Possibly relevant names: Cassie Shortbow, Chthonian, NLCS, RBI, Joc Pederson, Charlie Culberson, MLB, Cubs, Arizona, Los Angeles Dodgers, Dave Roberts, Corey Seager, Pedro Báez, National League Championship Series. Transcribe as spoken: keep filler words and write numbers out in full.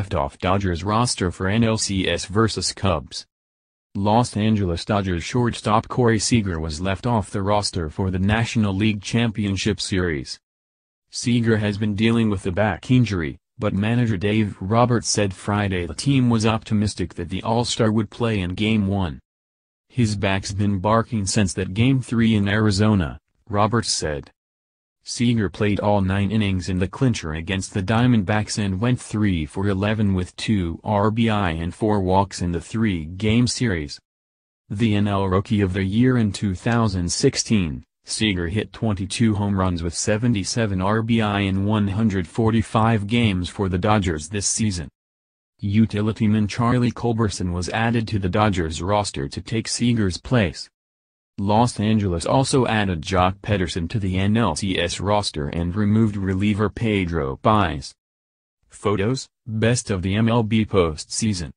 left off Dodgers roster for N L C S versus Cubs. Los Angeles Dodgers shortstop Corey Seager was left off the roster for the National League Championship Series. Seager has been dealing with a back injury, but manager Dave Roberts said Friday the team was optimistic that the All-Star would play in Game one. His back's been barking since that Game three in Arizona, Roberts said. Seager played all nine innings in the clincher against the Diamondbacks and went three for eleven with two R B I and four walks in the three-game series. The N L Rookie of the Year in two thousand sixteen, Seager hit twenty-two home runs with seventy-seven R B I in one hundred forty-five games for the Dodgers this season. Utility man Charlie Culberson was added to the Dodgers roster to take Seager's place. Los Angeles also added Joc Pederson to the N L C S roster and removed reliever Pedro Báez. Photos, Best of the M L B postseason.